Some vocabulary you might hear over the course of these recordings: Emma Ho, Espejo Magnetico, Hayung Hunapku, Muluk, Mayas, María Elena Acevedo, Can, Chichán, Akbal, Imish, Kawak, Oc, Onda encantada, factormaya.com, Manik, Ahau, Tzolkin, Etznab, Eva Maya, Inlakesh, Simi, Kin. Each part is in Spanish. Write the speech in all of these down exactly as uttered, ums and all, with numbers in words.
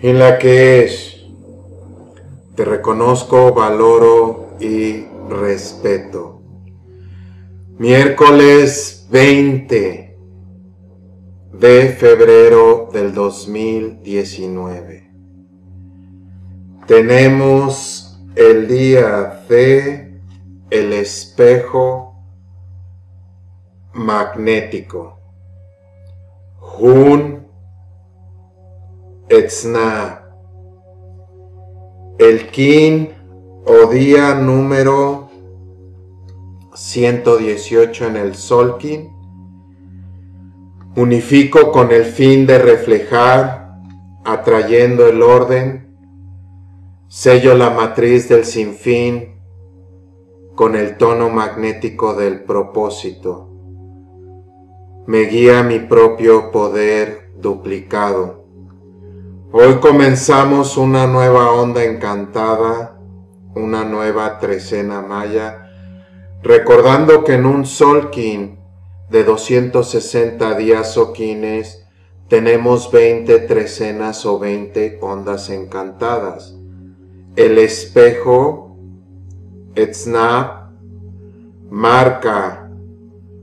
Inlakesh, te reconozco, valoro y respeto. Miércoles veinte de febrero del dos mil diecinueve. Tenemos el día de el espejo magnético. Hun Etznab. El Kin o día número ciento dieciocho en el Tzolkin. Unifico con el fin de reflejar, atrayendo el orden. Sello la matriz del sinfín con el tono magnético del propósito. Me guía mi propio poder duplicado. Hoy comenzamos una nueva onda encantada, una nueva trecena maya, recordando que en un Tzolkin de doscientos sesenta días o quines tenemos veinte trecenas o veinte ondas encantadas. El espejo Etznab marca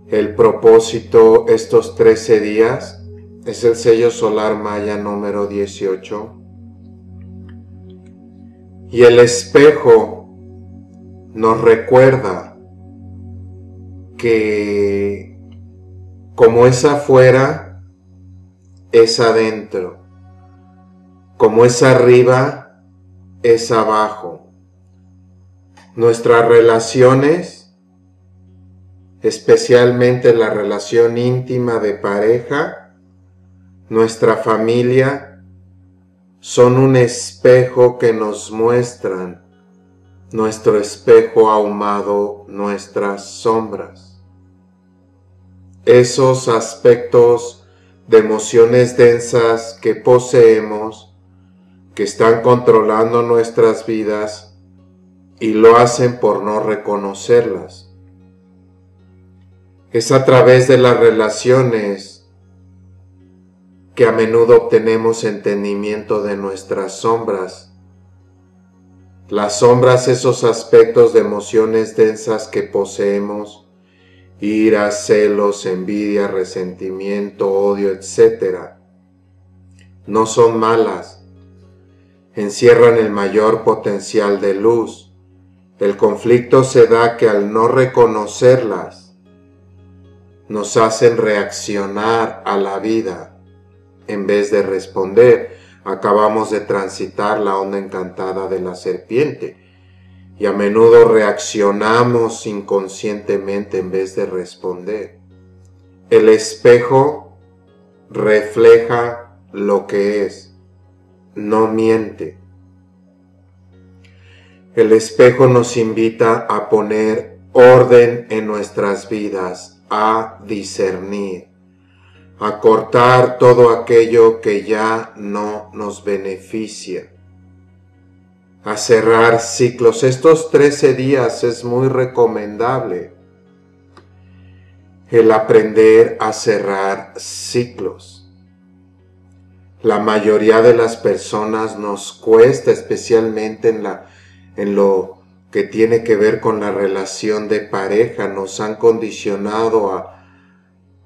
el propósito estos trece días. Es el sello solar maya número dieciocho. Y el espejo nos recuerda que como es afuera, es adentro. Como es arriba, es abajo. Nuestras relaciones, especialmente la relación íntima de pareja, nuestra familia, son un espejo que nos muestran nuestro espejo ahumado, nuestras sombras. Esos aspectos de emociones densas que poseemos, que están controlando nuestras vidas y lo hacen por no reconocerlas. Es a través de las relaciones que a menudo obtenemos entendimiento de nuestras sombras. Las sombras, esos aspectos de emociones densas que poseemos, ira, celos, envidia, resentimiento, odio, etcétera, no son malas. Encierran el mayor potencial de luz. El conflicto se da que al no reconocerlas, nos hacen reaccionar a la vida. En vez de responder, acabamos de transitar la onda encantada de la serpiente y a menudo reaccionamos inconscientemente en vez de responder. El espejo refleja lo que es, no miente. El espejo nos invita a poner orden en nuestras vidas, a discernir, a cortar todo aquello que ya no nos beneficia, a cerrar ciclos. Estos trece días es muy recomendable el aprender a cerrar ciclos. La mayoría de las personas nos cuesta, especialmente en, la, en lo que tiene que ver con la relación de pareja, nos han condicionado a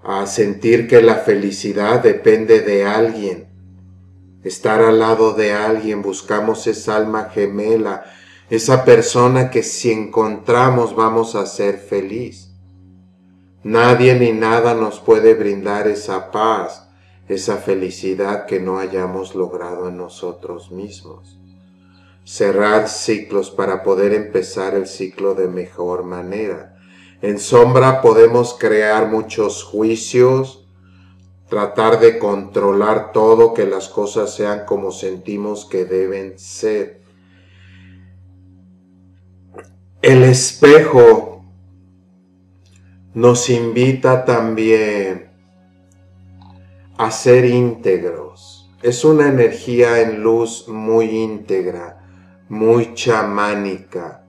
a sentir que la felicidad depende de alguien, estar al lado de alguien. Buscamos esa alma gemela, esa persona que si encontramos vamos a ser feliz. Nadie ni nada nos puede brindar esa paz, esa felicidad que no hayamos logrado en nosotros mismos. Cerrar ciclos para poder empezar el ciclo de mejor manera. En sombra podemos crear muchos juicios, tratar de controlar todo, que las cosas sean como sentimos que deben ser. El espejo nos invita también a ser íntegros. Es una energía en luz muy íntegra, muy chamánica.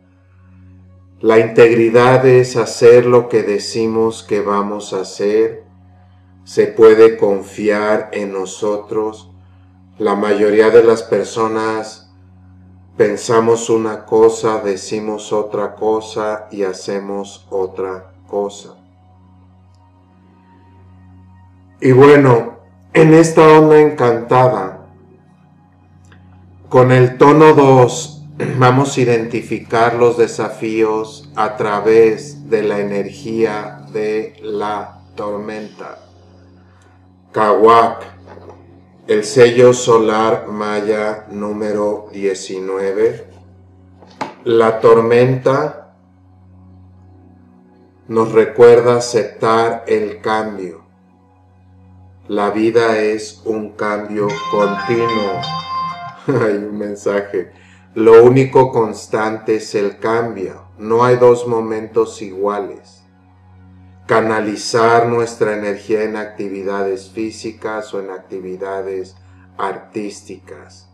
La integridad es hacer lo que decimos que vamos a hacer. Se puede confiar en nosotros. La mayoría de las personas pensamos una cosa, decimos otra cosa y hacemos otra cosa. Y bueno, en esta onda encantada, con el tono dos, vamos a identificar los desafíos a través de la energía de la tormenta. Kawak, el sello solar maya número diecinueve. La tormenta nos recuerda aceptar el cambio. La vida es un cambio continuo. Hay un mensaje. Lo único constante es el cambio. No hay dos momentos iguales. Canalizar nuestra energía en actividades físicas o en actividades artísticas.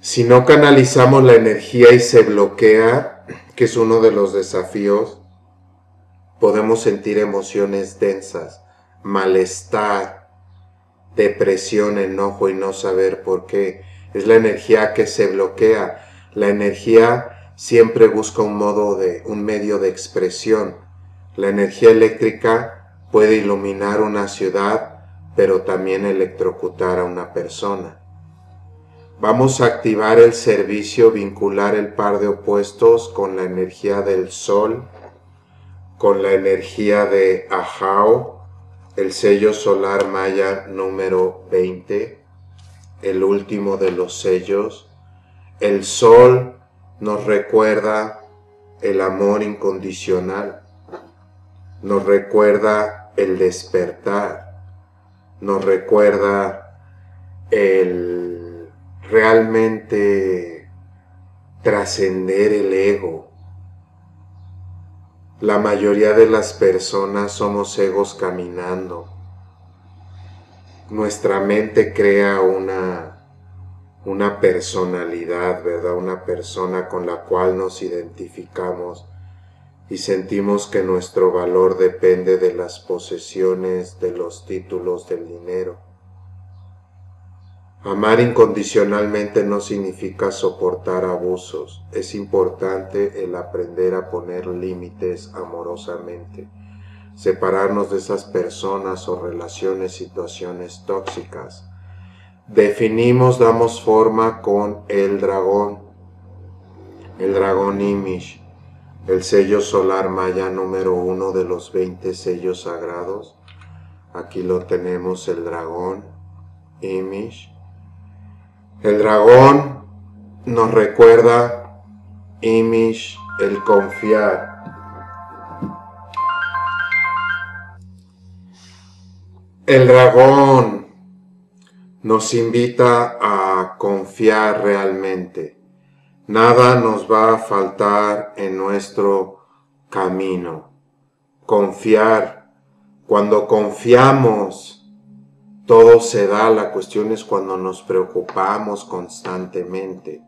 Si no canalizamos la energía y se bloquea, que es uno de los desafíos, podemos sentir emociones densas, malestar, depresión, enojo y no saber por qué. Es la energía que se bloquea. La energía siempre busca un modo de, un medio de expresión. La energía eléctrica puede iluminar una ciudad, pero también electrocutar a una persona. Vamos a activar el servicio, vincular el par de opuestos con la energía del sol, con la energía de Ahau, el sello solar maya número veinte, el último de los sellos. El sol nos recuerda el amor incondicional, nos recuerda el despertar, nos recuerda el realmente trascender el ego. La mayoría de las personas somos egos caminando. Nuestra mente crea una una personalidad, ¿verdad? Una persona con la cual nos identificamos y sentimos que nuestro valor depende de las posesiones, de los títulos, del dinero. Amar incondicionalmente no significa soportar abusos. Es importante el aprender a poner límites amorosamente, separarnos de esas personas o relaciones, situaciones tóxicas. Definimos, damos forma con el dragón, el dragón Imish, el sello solar maya número uno de los veinte sellos sagrados. Aquí lo tenemos, el dragón Imish. El dragón nos recuerda, Imish, el confiar. El dragón nos invita a confiar realmente. Nada nos va a faltar en nuestro camino. Confiar. Cuando confiamos, todo se da. La cuestión es cuando nos preocupamos constantemente.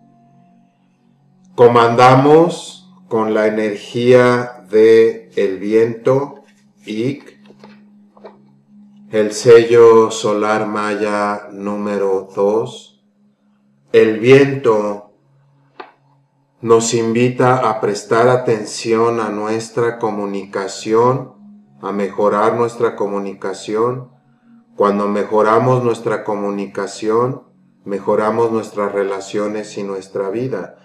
Comandamos con la energía del viento, Ic, el sello solar maya número dos. El viento nos invita a prestar atención a nuestra comunicación, a mejorar nuestra comunicación. Cuando mejoramos nuestra comunicación, mejoramos nuestras relaciones y nuestra vida.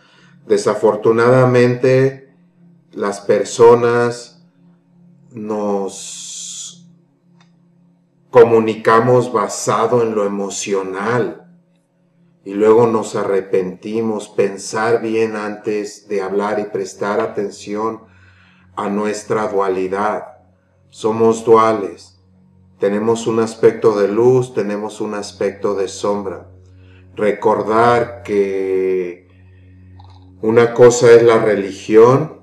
Desafortunadamente, las personas nos comunicamos basado en lo emocional y luego nos arrepentimos. Pensar bien antes de hablar y prestar atención a nuestra dualidad. Somos duales. Tenemos un aspecto de luz, tenemos un aspecto de sombra. Recordar que una cosa es la religión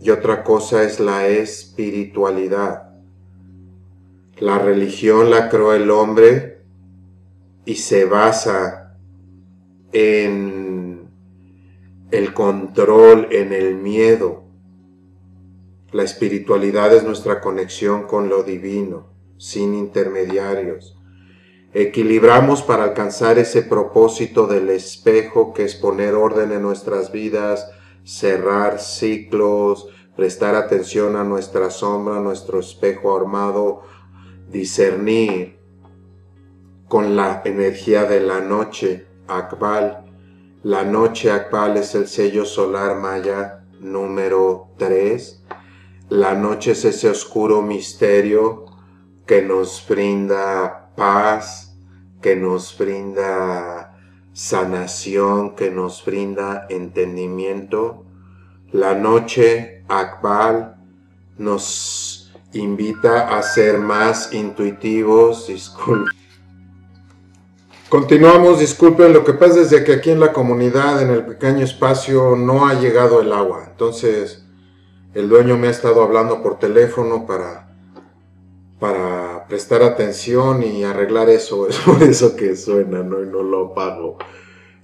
y otra cosa es la espiritualidad. La religión la creó el hombre y se basa en el control, en el miedo. La espiritualidad es nuestra conexión con lo divino, sin intermediarios. equilibramos para alcanzar ese propósito del espejo, que es poner orden en nuestras vidas, cerrar ciclos, prestar atención a nuestra sombra, a nuestro espejo armado, discernir con la energía de la noche, Akbal. La noche Akbal es el sello solar maya número tres. La noche es ese oscuro misterio que nos brinda paz, que nos brinda sanación, que nos brinda entendimiento. La noche Akbal nos invita a ser más intuitivos. Disculpen. Continuamos, disculpen, lo que pasa es que aquí en la comunidad, en el pequeño espacio, no ha llegado el agua. Entonces, el dueño me ha estado hablando por teléfono para... para prestar atención y arreglar eso, eso, eso que suena, ¿no? Y no lo apago.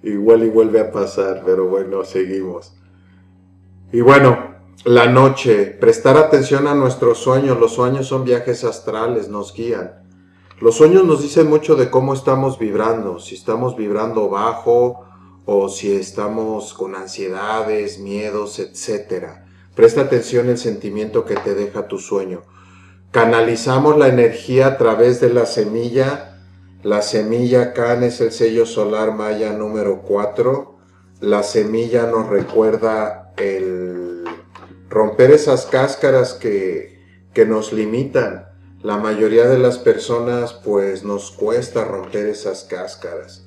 Igual y vuelve a pasar, pero bueno, seguimos. Y bueno, la noche, prestar atención a nuestros sueños. Los sueños son viajes astrales, nos guían. Los sueños nos dicen mucho de cómo estamos vibrando, si estamos vibrando bajo o si estamos con ansiedades, miedos, etcétera. Presta atención al sentimiento que te deja tu sueño. Canalizamos la energía a través de la semilla. La semilla Can es el sello solar maya número cuatro. La semilla nos recuerda el romper esas cáscaras que, que nos limitan. La mayoría de las personas pues nos cuesta romper esas cáscaras.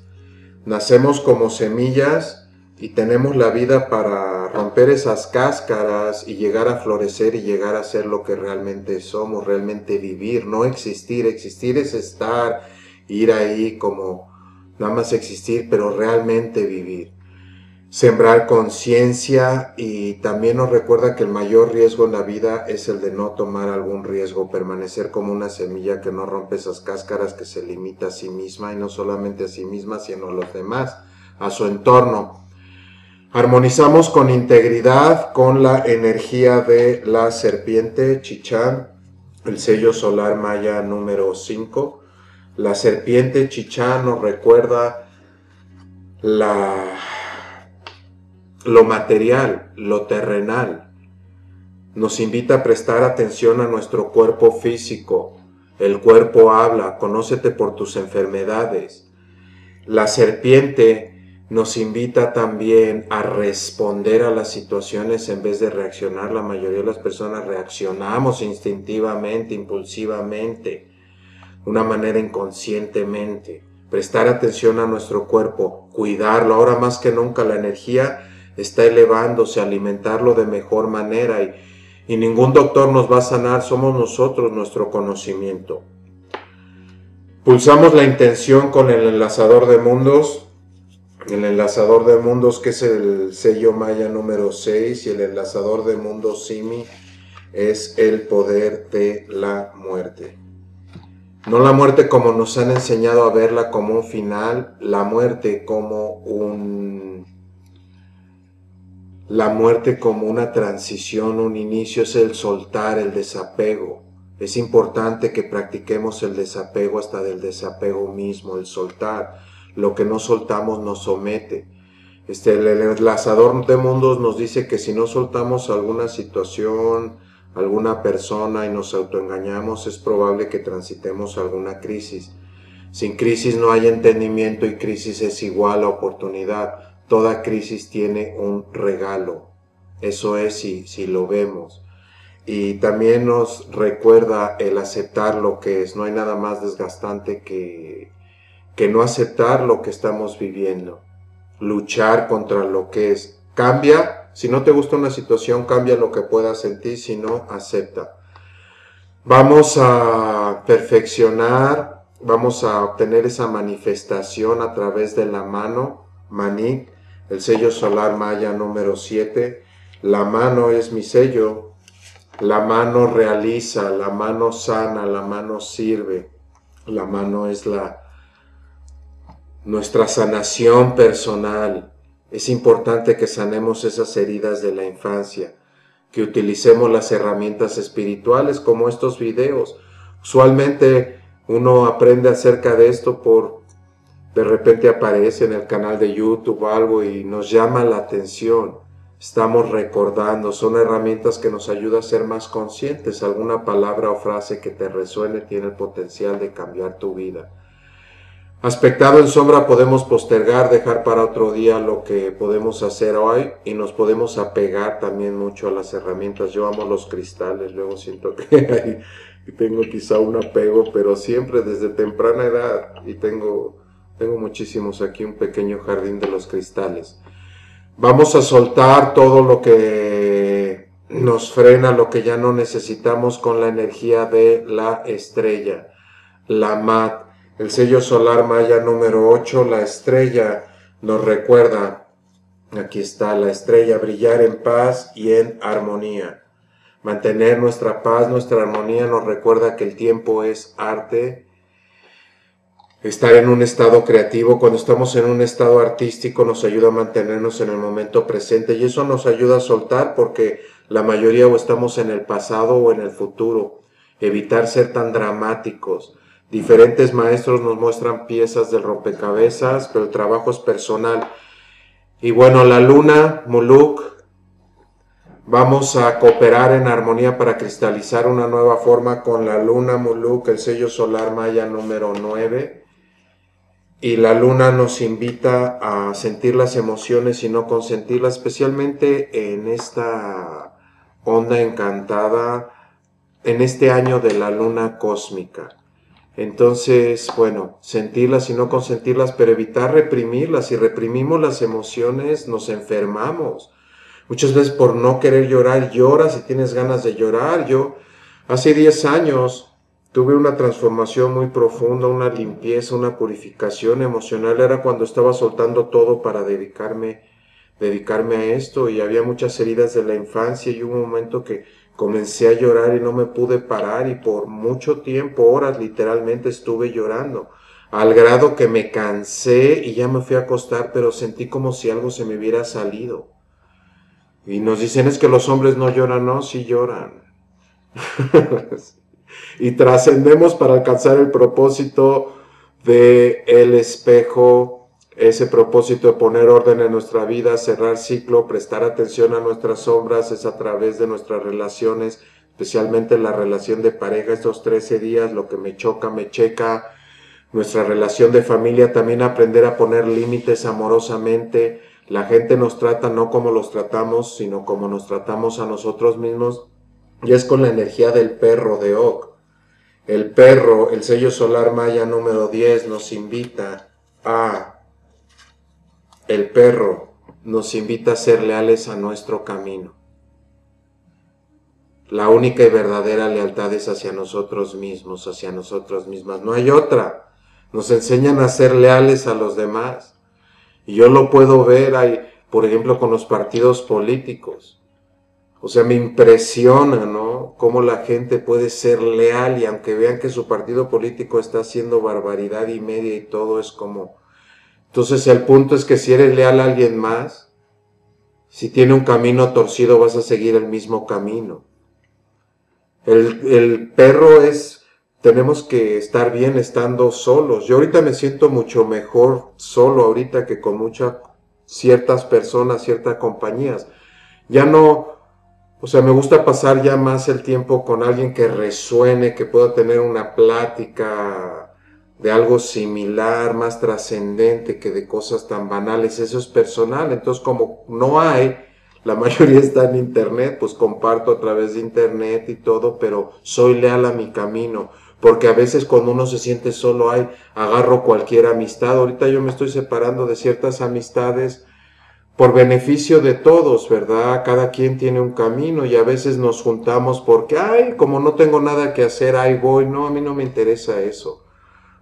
Nacemos como semillas y tenemos la vida para romper esas cáscaras y llegar a florecer y llegar a ser lo que realmente somos, realmente vivir, no existir. Existir es estar, ir ahí como nada más existir, pero realmente vivir. Sembrar conciencia, y también nos recuerda que el mayor riesgo en la vida es el de no tomar algún riesgo, permanecer como una semilla que no rompe esas cáscaras, que se limita a sí misma, y no solamente a sí misma, sino a los demás, a su entorno. Armonizamos con integridad con la energía de la serpiente Chichán, el sello solar maya número cinco. La serpiente Chichán nos recuerda la, lo material, lo terrenal. Nos invita a prestar atención a nuestro cuerpo físico. El cuerpo habla, conócete por tus enfermedades. La serpiente nos invita también a responder a las situaciones en vez de reaccionar. La mayoría de las personas reaccionamos instintivamente, impulsivamente, de una manera inconscientemente. Prestar atención a nuestro cuerpo, cuidarlo. Ahora más que nunca la energía está elevándose, alimentarlo de mejor manera. Y, y ningún doctor nos va a sanar, somos nosotros, nuestro conocimiento. Pulsamos la intención con el enlazador de mundos. El enlazador de mundos, que es el sello maya número seis, y el enlazador de mundos Simi es el poder de la muerte. No la muerte como nos han enseñado a verla como un final, la muerte como un... La muerte como una transición, un inicio, es el soltar, el desapego. Es importante que practiquemos el desapego, hasta del desapego mismo, el soltar. Lo que no soltamos nos somete. Este, el enlazador de mundos nos dice que si no soltamos alguna situación, alguna persona, y nos autoengañamos, es probable que transitemos alguna crisis. Sin crisis no hay entendimiento, y crisis es igual a oportunidad. Toda crisis tiene un regalo. Eso es si, si lo vemos. Y también nos recuerda el aceptar lo que es. No hay nada más desgastante que... que no aceptar lo que estamos viviendo, luchar contra lo que es. Cambia, si no te gusta una situación, cambia lo que puedas sentir, si no, acepta. Vamos a perfeccionar, vamos a obtener esa manifestación a través de la mano, Manik, el sello solar maya número siete. La mano es mi sello, la mano realiza, la mano sana, la mano sirve, la mano es la... nuestra sanación personal. Es importante que sanemos esas heridas de la infancia, que utilicemos las herramientas espirituales como estos videos. Usualmente Uno aprende acerca de esto por, de repente aparece en el canal de YouTube o algo y nos llama la atención. Estamos recordando, son herramientas que nos ayudan a ser más conscientes. Alguna palabra o frase que te resuene tiene el potencial de cambiar tu vida. Aspectado en sombra, podemos postergar, dejar para otro día lo que podemos hacer hoy, y nos podemos apegar también mucho a las herramientas. Yo amo los cristales, luego siento que tengo quizá un apego, pero siempre desde temprana edad, y tengo, tengo muchísimos aquí, un pequeño jardín de los cristales. Vamos a soltar todo lo que nos frena, lo que ya no necesitamos, con la energía de la estrella, la mat. El sello solar maya número ocho, la estrella, nos recuerda, aquí está la estrella, brillar en paz y en armonía. Mantener nuestra paz, nuestra armonía, nos recuerda que el tiempo es arte. Estar en un estado creativo, cuando estamos en un estado artístico, nos ayuda a mantenernos en el momento presente, y eso nos ayuda a soltar, porque la mayoría o estamos en el pasado o en el futuro. Evitar ser tan dramáticos. Diferentes maestros nos muestran piezas del rompecabezas, pero el trabajo es personal. Y bueno, la luna, Muluk, vamos a cooperar en armonía para cristalizar una nueva forma con la luna, Muluk, el sello solar maya número nueve. Y la luna nos invita a sentir las emociones y no consentirlas, especialmente en esta onda encantada, en este año de la luna cósmica. Entonces, bueno, sentirlas y no consentirlas, pero evitar reprimirlas. Si reprimimos las emociones, nos enfermamos. Muchas veces por no querer llorar, lloras si tienes ganas de llorar. Yo hace diez años tuve una transformación muy profunda, una limpieza, una purificación emocional. Era cuando estaba soltando todo para dedicarme, dedicarme a esto, y había muchas heridas de la infancia, y hubo un momento que comencé a llorar y no me pude parar, y por mucho tiempo, horas literalmente, estuve llorando, al grado que me cansé y ya me fui a acostar, pero sentí como si algo se me hubiera salido. Y nos dicen, es que los hombres no lloran. No, sí lloran. Y trascendemos para alcanzar el propósito de el espejo. Ese propósito de poner orden en nuestra vida, cerrar ciclo, prestar atención a nuestras sombras, es a través de nuestras relaciones, especialmente la relación de pareja, estos trece días, lo que me choca, me checa, nuestra relación de familia, también aprender a poner límites amorosamente. La gente nos trata no como los tratamos, sino como nos tratamos a nosotros mismos, y es con la energía del perro de Oc. El perro, el sello solar maya número diez, nos invita a... El perro nos invita a ser leales a nuestro camino. La única y verdadera lealtad es hacia nosotros mismos, hacia nosotras mismas. No hay otra. Nos enseñan a ser leales a los demás. Y yo lo puedo ver, ahí, por ejemplo, con los partidos políticos. O sea, me impresiona, ¿no? Cómo la gente puede ser leal, y aunque vean que su partido político está haciendo barbaridad y media y todo, es como... Entonces el punto es que si eres leal a alguien más, si tiene un camino torcido, vas a seguir el mismo camino. El, el perro es, tenemos que estar bien estando solos. Yo ahorita me siento mucho mejor solo ahorita que con muchas, ciertas personas, ciertas compañías. Ya no, o sea, me gusta pasar ya más el tiempo con alguien que resuene, que pueda tener una plática de algo similar, más trascendente que de cosas tan banales. Eso es personal. Entonces, como no hay, la mayoría está en internet, pues comparto a través de internet y todo, pero soy leal a mi camino, porque a veces cuando uno se siente solo, hay, agarro cualquier amistad. Ahorita yo me estoy separando de ciertas amistades por beneficio de todos, ¿verdad? Cada quien tiene un camino, y a veces nos juntamos porque, ay, como no tengo nada que hacer, ahí voy. No, a mí no me interesa eso.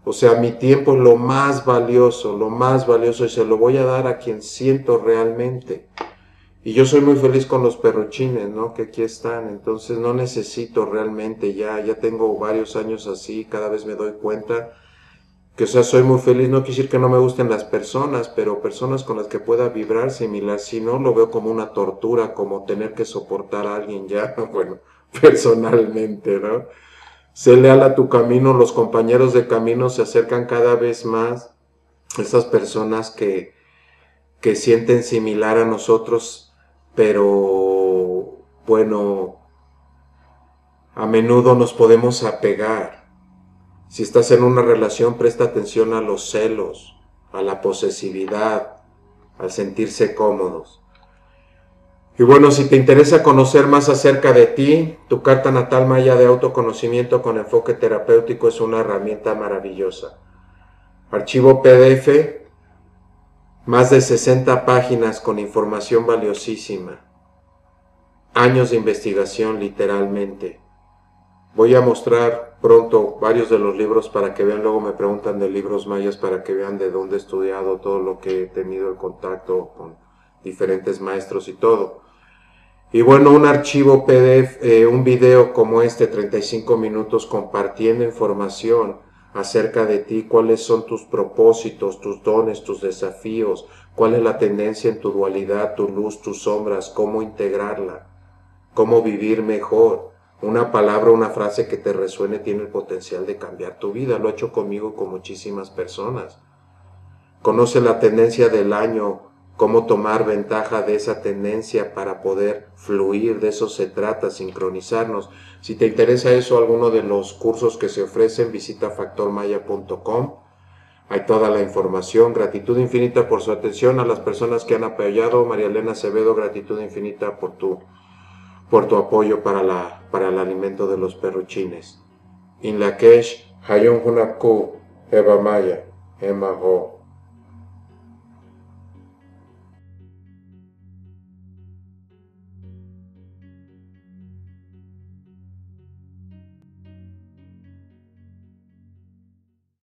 O sea, mi tiempo es lo más valioso, lo más valioso, y se lo voy a dar a quien siento realmente. Y yo soy muy feliz con los perrochines, ¿no? Que aquí están. Entonces no necesito realmente, ya, ya tengo varios años así, cada vez me doy cuenta que, o sea, soy muy feliz. No quiere decir que no me gusten las personas, pero personas con las que pueda vibrar similar. Si no, lo veo como una tortura, como tener que soportar a alguien ya, bueno, personalmente, ¿no? Sé leal a tu camino, los compañeros de camino se acercan cada vez más. Estas personas que, que sienten similar a nosotros, pero bueno, a menudo nos podemos apegar. Si estás en una relación, presta atención a los celos, a la posesividad, al sentirse cómodos. Y bueno, si te interesa conocer más acerca de ti, tu carta natal maya de autoconocimiento con enfoque terapéutico es una herramienta maravillosa. Archivo P D F, más de sesenta páginas con información valiosísima. Años de investigación, literalmente. Voy a mostrar pronto varios de los libros para que vean. Luego me preguntan de libros mayas para que vean de dónde he estudiado, todo lo que he tenido en contacto con diferentes maestros y todo. Y bueno, un archivo P D F, eh, un video como este, treinta y cinco minutos compartiendo información acerca de ti, cuáles son tus propósitos, tus dones, tus desafíos, cuál es la tendencia en tu dualidad, tu luz, tus sombras, cómo integrarla, cómo vivir mejor. Una palabra, una frase que te resuene tiene el potencial de cambiar tu vida. Lo he hecho conmigo y con muchísimas personas. Conoce la tendencia del año, cómo tomar ventaja de esa tendencia para poder fluir, de eso se trata, sincronizarnos. Si te interesa eso, alguno de los cursos que se ofrecen, visita factor maya punto com. Hay toda la información. Gratitud infinita por su atención. A las personas que han apoyado, María Elena Acevedo, gratitud infinita por tu, por tu apoyo para, la, para el alimento de los perruchines. Inlakesh, Hayung Hunapku, Eva Maya, Emma Ho.